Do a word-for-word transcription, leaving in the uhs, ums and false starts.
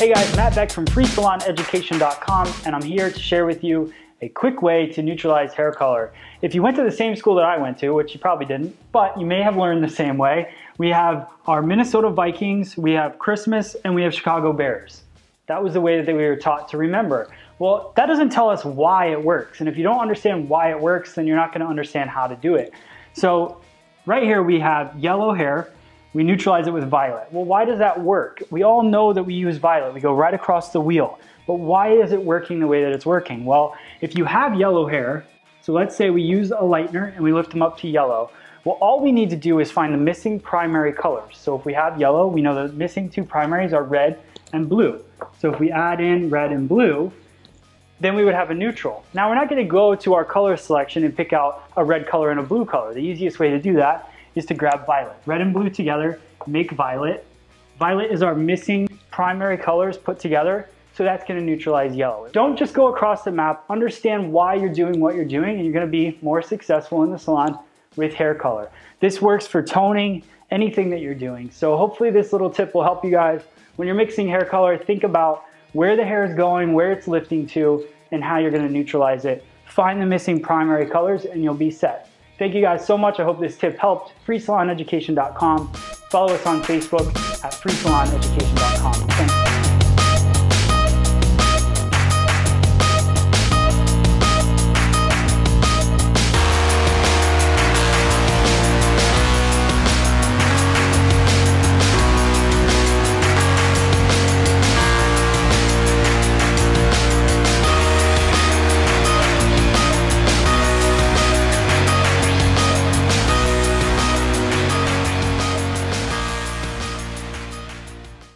Hey guys, Matt Beck from free salon education dot com, and I'm here to share with you a quick way to neutralize hair color. If you went to the same school that I went to, which you probably didn't, but you may have learned the same way, we have our Minnesota Vikings, we have Christmas, and we have Chicago Bears. That was the way that we were taught to remember. Well, that doesn't tell us why it works, and if you don't understand why it works, then you're not going to understand how to do it. So right here we have yellow hair. We neutralize it with violet. Well, why does that work? We all know that we use violet. We go right across the wheel. But why is it working the way that it's working? Well, if you have yellow hair, so let's say we use a lightener and we lift them up to yellow. Well, all we need to do is find the missing primary colors. So if we have yellow, we know the missing two primaries are red and blue. So if we add in red and blue, then we would have a neutral. Now, we're not going to go to our color selection and pick out a red color and a blue color. The easiest way to do that is to grab violet. Red and blue together make violet. Violet is our missing primary colors put together, so that's gonna neutralize yellow. Don't just go across the map, understand why you're doing what you're doing, and you're gonna be more successful in the salon with hair color. This works for toning, anything that you're doing. So hopefully this little tip will help you guys. When you're mixing hair color, think about where the hair is going, where it's lifting to, and how you're gonna neutralize it. Find the missing primary colors and you'll be set. Thank you guys so much. I hope this tip helped. free salon education dot com. Follow us on Facebook at free salon education dot com. Thanks.